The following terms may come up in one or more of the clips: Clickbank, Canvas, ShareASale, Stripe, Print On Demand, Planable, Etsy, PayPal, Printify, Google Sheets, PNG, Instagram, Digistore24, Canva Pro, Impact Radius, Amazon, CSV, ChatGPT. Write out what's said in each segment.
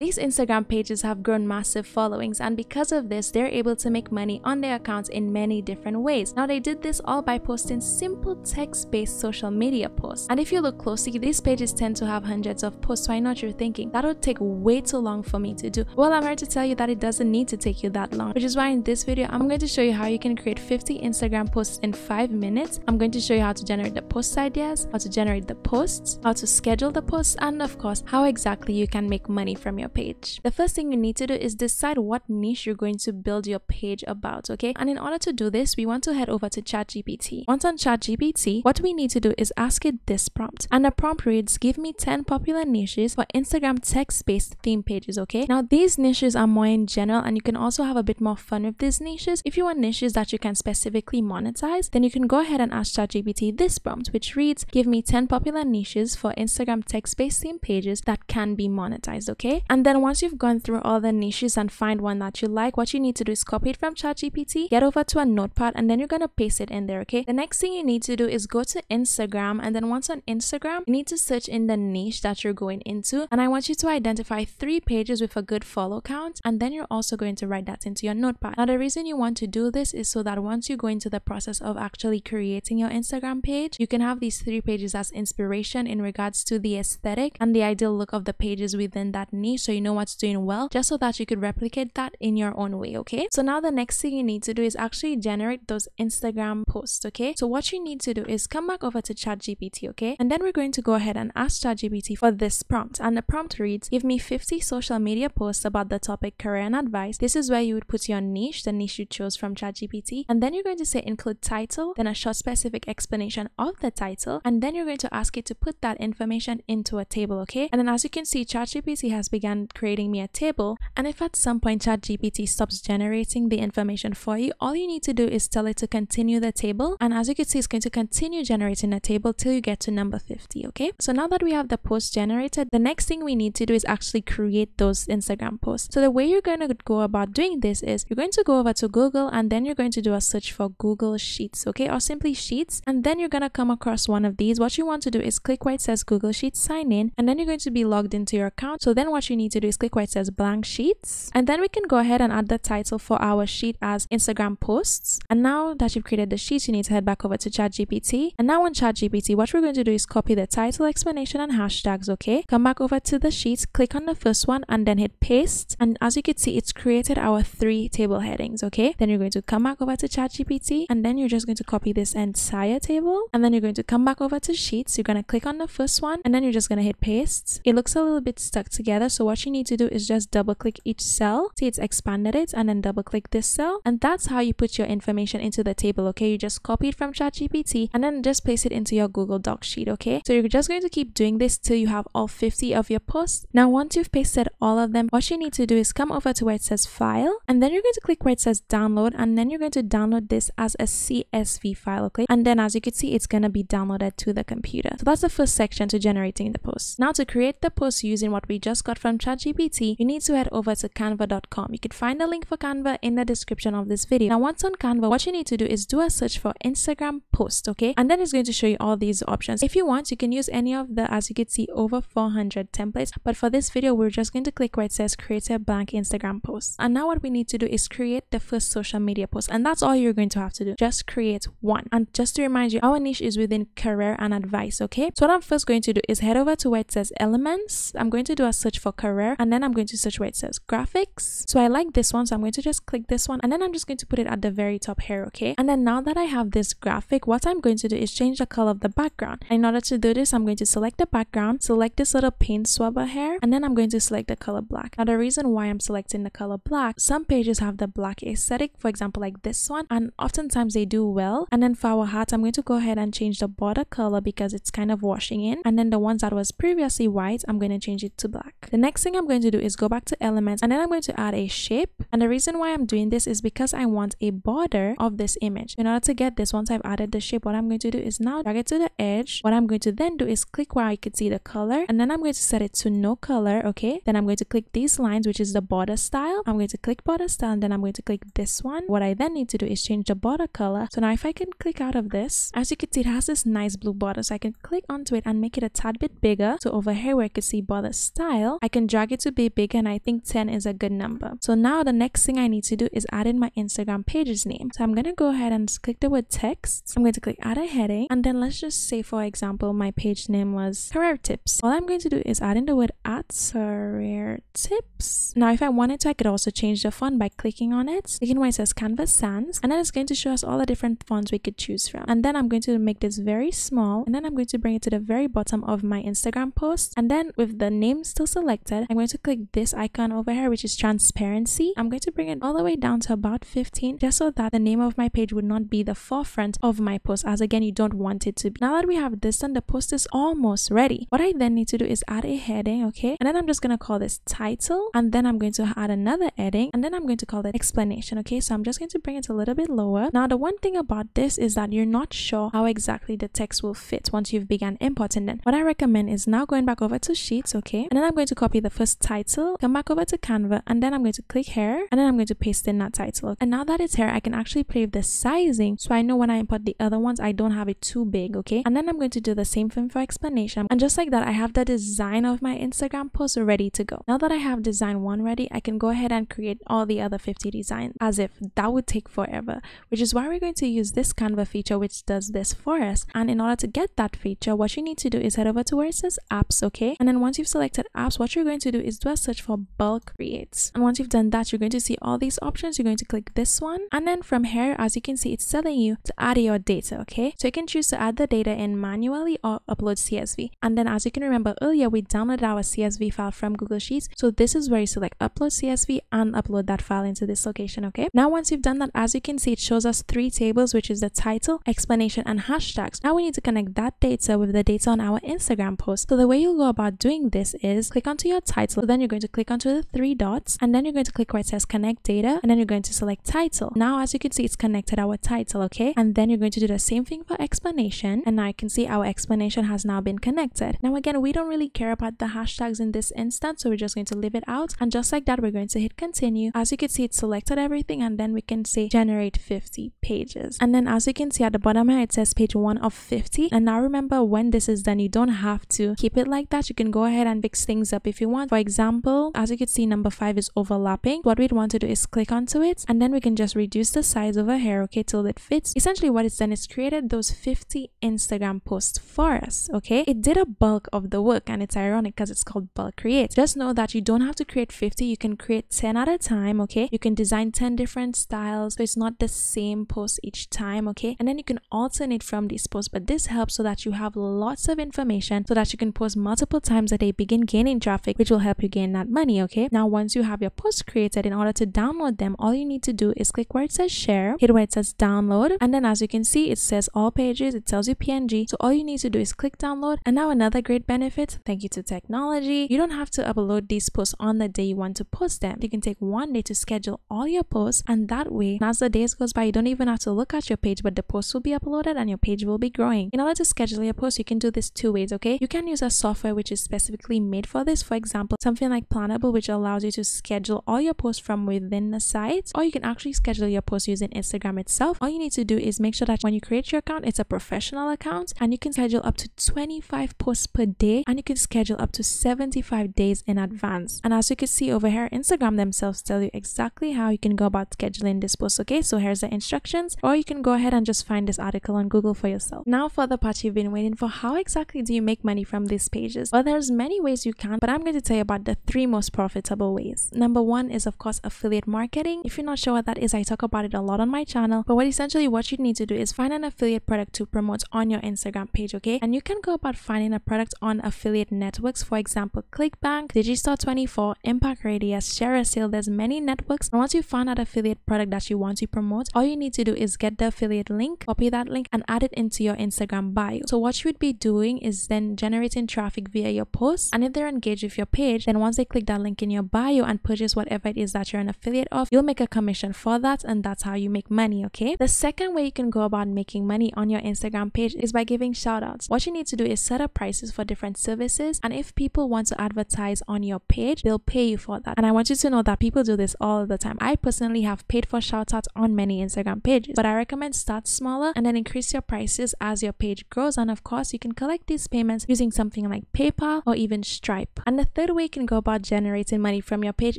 These Instagram pages have grown massive followings, and because of this, they're able to make money on their accounts in many different ways. Now, they did this all by posting simple text-based social media posts. And if you look closely, these pages tend to have hundreds of posts, so I know what you're thinking, that would take way too long for me to do. Well, I'm here to tell you that it doesn't need to take you that long, which is why in this video, I'm going to show you how you can create 50 Instagram posts in 5 minutes. I'm going to show you how to generate the post ideas, how to generate the posts, how to schedule the posts, and of course, how exactly you can make money from your page. The first thing you need to do is decide what niche you're going to build your page about, okay? And in order to do this, we want to head over to ChatGPT. Once on ChatGPT, what we need to do is ask it this prompt. And the prompt reads, give me 10 popular niches for Instagram text-based theme pages, okay? Now, these niches are more in general, and you can also have a bit more fun with these niches. If you want niches that you can specifically monetize, then you can go ahead and ask ChatGPT this prompt, which reads, give me 10 popular niches for Instagram text-based theme pages that can be monetized, okay? And then once you've gone through all the niches and find one that you like, what you need to do is copy it from ChatGPT, get over to a notepad, and then you're going to paste it in there, okay? The next thing you need to do is go to Instagram, and then once on Instagram, you need to search in the niche that you're going into, and I want you to identify 3 pages with a good follow count, and then you're also going to write that into your notepad. Now, the reason you want to do this is so that once you go into the process of actually creating your Instagram page, you can have these 3 pages as inspiration in regards to the aesthetic and the ideal look of the pages within that niche, so you know what's doing well, just so that you could replicate that in your own way, okay? So now the next thing you need to do is actually generate those Instagram posts, okay? So what you need to do is come back over to ChatGPT, okay? And then we're going to go ahead and ask ChatGPT for this prompt. And the prompt reads, give me 50 social media posts about the topic career and advice. This is where you would put your niche, the niche you chose from ChatGPT. And then you're going to say include title, then a short specific explanation of the title. And then you're going to ask it to put that information into a table, okay? And then as you can see, ChatGPT has begun creating me a table, and if at some point ChatGPT stops generating the information for you, all you need to do is tell it to continue the table, and as you can see, it's going to continue generating a table till you get to number 50, okay? So now that we have the post generated, the next thing we need to do is actually create those Instagram posts. So the way you're going to go about doing this is you're going to go over to Google, and then you're going to do a search for Google Sheets, okay, or simply Sheets, and then you're going to come across one of these. What you want to do is click where it says Google Sheets, sign in, and then you're going to be logged into your account. So then what you need to do is click where it says blank sheets, and then we can go ahead and add the title for our sheet as Instagram posts. And now that you've created the sheet, you need to head back over to ChatGPT, and now on ChatGPT, what we're going to do is copy the title, explanation, and hashtags, okay? Come back over to the sheets, click on the first one, and then hit paste, and as you can see, it's created our 3 table headings, okay? Then you're going to come back over to ChatGPT, and then you're just going to copy this entire table, and then you're going to come back over to sheets, you're going to click on the first one, and then you're just going to hit paste. It looks a little bit stuck together, so what you need to do is just double click each cell. See, it's expanded it, and then double click this cell, and that's how you put your information into the table, okay? You just copy it from ChatGPT and then just place it into your Google Doc sheet, okay? So you're just going to keep doing this till you have all 50 of your posts. Now, once you've pasted all of them, what you need to do is come over to where it says file, and then you're going to click where it says download, and then you're going to download this as a CSV file, okay? And then as you can see, it's going to be downloaded to the computer. So that's the first section to generating the posts. Now, to create the posts using what we just got from ChatGPT, you need to head over to canva.com. You could find a link for Canva in the description of this video. Now, once on Canva, what you need to do is do a search for Instagram post, okay? And then it's going to show you all these options. If you want, you can use any of the, as you can see, over 400 templates, but for this video, we're just going to click where it says create a blank Instagram post. And now what we need to do is create the first social media post, and that's all you're going to have to do. Just create one. And just to remind you, our niche is within career and advice, okay? So what I'm first going to do is head over to where it says elements. I'm going to do a search for career, and then I'm going to search where it says graphics. So I like this one, so I'm going to just click this one, and then I'm just going to put it at the very top here, okay? And then now that I have this graphic, what I'm going to do is change the color of the background. In order to do this, I'm going to select the background, select this little paint swabber here, and then I'm going to select the color black. Now, the reason why I'm selecting the color black, some pages have the black aesthetic, for example, like this one, and oftentimes they do well. And then for our hat, I'm going to go ahead and change the border color because it's kind of washing in, and then the ones that was previously white, I'm going to change it to black. The next thing I'm going to do is go back to elements, and then I'm going to add a shape, and the reason why I'm doing this is because I want a border of this image. In order to get this, once I've added the shape, what I'm going to do is now drag it to the edge. What I'm going to then do is click where I could see the color, and then I'm going to set it to no color, okay? Then I'm going to click these lines, which is the border style. I'm going to click border style, and then I'm going to click this one. What I then need to do is change the border color. So now if I can click out of this, as you can see, it has this nice blue border, so I can click onto it and make it a tad bit bigger. So over here where I could see border style, I can drag it to be big, and I think 10 is a good number. So now the next thing I need to do is add in my Instagram page's name. So I'm going to go ahead and just click the word text. I'm going to click add a heading, and then let's just say, for example, my page name was career tips. All I'm going to do is add in the word at career tips. Now if I wanted to, I could also change the font by clicking on it. Clicking where it says Canvas Sans, and then it's going to show us all the different fonts we could choose from. And then I'm going to make this very small, and then I'm going to bring it to the very bottom of my Instagram post, and then with the name still selected, I'm going to click this icon over here, which is transparency. I'm going to bring it all the way down to about 15, just so that the name of my page would not be the forefront of my post, as again, you don't want it to be. Now that we have this done, the post is almost ready. What I then need to do is add a heading, okay, and then I'm just going to call this title, and then I'm going to add another heading, and then I'm going to call it explanation. Okay, so I'm just going to bring it a little bit lower. Now the one thing about this is that you're not sure how exactly the text will fit once you've begun importing them. What I recommend is now going back over to Sheets, okay, and then I'm going to copy the first title, come back over to Canva, and then I'm going to click here, and then I'm going to paste in that title. And now that it's here, I can actually play with the sizing, so I know when I import the other ones, I don't have it too big, okay. And then I'm going to do the same thing for explanation, and just like that, I have the design of my Instagram post ready to go. Now that I have design 1 ready, I can go ahead and create all the other 50 designs, as if that would take forever, which is why we're going to use this Canva feature, which does this for us. And in order to get that feature, what you need to do is head over to where it says apps, okay, and then once you've selected apps, what you're going to do is do a search for bulk creates, and once you've done that, you're going to see all these options. You're going to click this one, and then from here, as you can see, it's telling you to add your data, okay, so you can choose to add the data in manually or upload CSV. And then as you can remember earlier, we downloaded our CSV file from Google Sheets, so this is where you select upload CSV and upload that file into this location, okay. Now once you've done that, as you can see, it shows us 3 tables, which is the title, explanation, and hashtags. Now we need to connect that data with the data on our Instagram post. So the way you'll go about doing this is click onto your title, then you're going to click onto the 3 dots, and then you're going to click where it says connect data, and then you're going to select title. Now as you can see, it's connected our title, okay, and then you're going to do the same thing for explanation, and now you can see our explanation has now been connected. Now again, we don't really care about the hashtags in this instance, so we're just going to leave it out, and just like that, we're going to hit continue. As you can see, it's selected everything, and then we can say generate 50 pages, and then as you can see at the bottom here, it says page 1 of 50. And now remember, when this is done, you don't have to keep it like that. You can go ahead and fix things up if you want. For example, as you can see, number 5 is overlapping. What we'd want to do is click onto it, and then we can just reduce the size over here, okay, till it fits. Essentially what it's done is created those 50 Instagram posts for us, okay. It did a bulk of the work, and it's ironic because it's called bulk create. Just know that you don't have to create 50, you can create 10 at a time, okay. You can design 10 different styles, so it's not the same post each time, okay, and then you can alternate from these posts. But this helps so that you have lots of information, so that you can post multiple times a day, begin gaining traffic, which will help you gain that money, okay. Now once you have your posts created, in order to download them, all you need to do is click where it says share, hit where it says download, and then as you can see, it says all pages, it tells you PNG, so all you need to do is click download. And now another great benefit, thank you to technology, you don't have to upload these posts on the day you want to post them. You can take one day to schedule all your posts, and that way, as the days goes by, you don't even have to look at your page, but the posts will be uploaded and your page will be growing. In order to schedule your posts, you can do this 2 ways, okay. You can use a software which is specifically made for this, for example something like Planable, which allows you to schedule all your posts from within the site, or you can actually schedule your posts using Instagram itself. All you need to do is make sure that when you create your account, it's a professional account, and you can schedule up to 25 posts per day, and you can schedule up to 75 days in advance. And as you can see over here, Instagram themselves tell you exactly how you can go about scheduling this post, okay, so here's the instructions, or you can go ahead and just find this article on Google for yourself. Now for the part you've been waiting for, how exactly do you make money from these pages? Well, there's many ways you can, but I'm going to tell you about the 3 most profitable ways. Number 1 is of course affiliate marketing. If you're not sure what that is, I talk about it a lot on my channel, but essentially what you need to do is find an affiliate product to promote on your Instagram page, okay, and you can go about finding a product on affiliate networks, for example Clickbank, Digistore24, Impact Radius, ShareASale. There's many networks, and once you find that affiliate product that you want to promote, all you need to do is get the affiliate link, copy that link, and add it into your Instagram bio. So what you would be doing is then generating traffic via your posts, and if they're engaged with your page, then once they click that link in your bio and purchase whatever it is that you're an affiliate of, you'll make a commission for that, and that's how you make money, okay. The second way you can go about making money on your Instagram page is by giving shout outs. What you need to do is set up prices for different services, and if people want to advertise on your your page, they'll pay you for that. And I want you to know that people do this all the time. I personally have paid for shout outs on many Instagram pages, but I recommend start smaller and then increase your prices as your page grows. And of course, you can collect these payments using something like PayPal or even Stripe. And the third way you can go about generating money from your page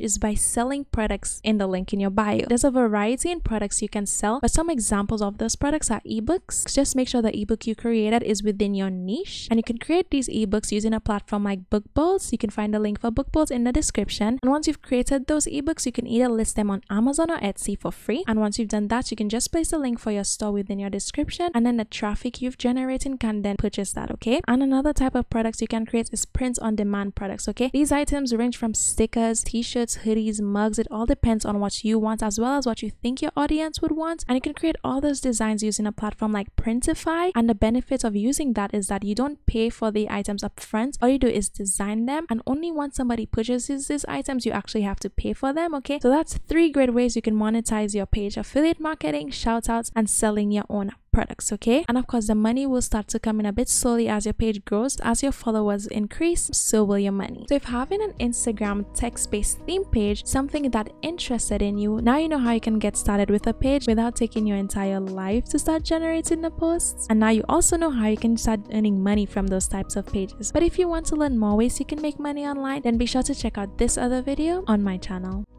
is by selling products in the link in your bio. There's a variety in products you can sell, but some examples of those products are ebooks. Just make sure the ebook you created is within your niche, and you can create these ebooks using a platform like BookBolt. You can find the link for BookBolt in the description. And once you've created those ebooks, you can either list them on Amazon or Etsy for free. And once you've done that, you can just place a link for your store within your description, and then the traffic you've generated can then purchase that, okay? And another type of products you can create is print on demand products, okay? These items range from stickers, t-shirts, hoodies, mugs. It all depends on what you want as well as what you think your audience would want. And you can create all those designs using a platform like Printify. And the benefit of using that is that you don't pay for the items up front. All you do is design them, and only once somebody purchases these items, you actually have to pay for them, okay? So that's three great ways you can monetize your page: affiliate marketing, shout outs, and selling your own products, okay? And of course, the money will start to come in a bit slowly as your page grows. As your followers increase, so will your money. So if having an Instagram text-based theme page, something that interested in you, now you know how you can get started with a page without taking your entire life to start generating the posts. And now you also know how you can start earning money from those types of pages. But if you want to learn more ways you can make money online, then be sure to check out this other video on my channel.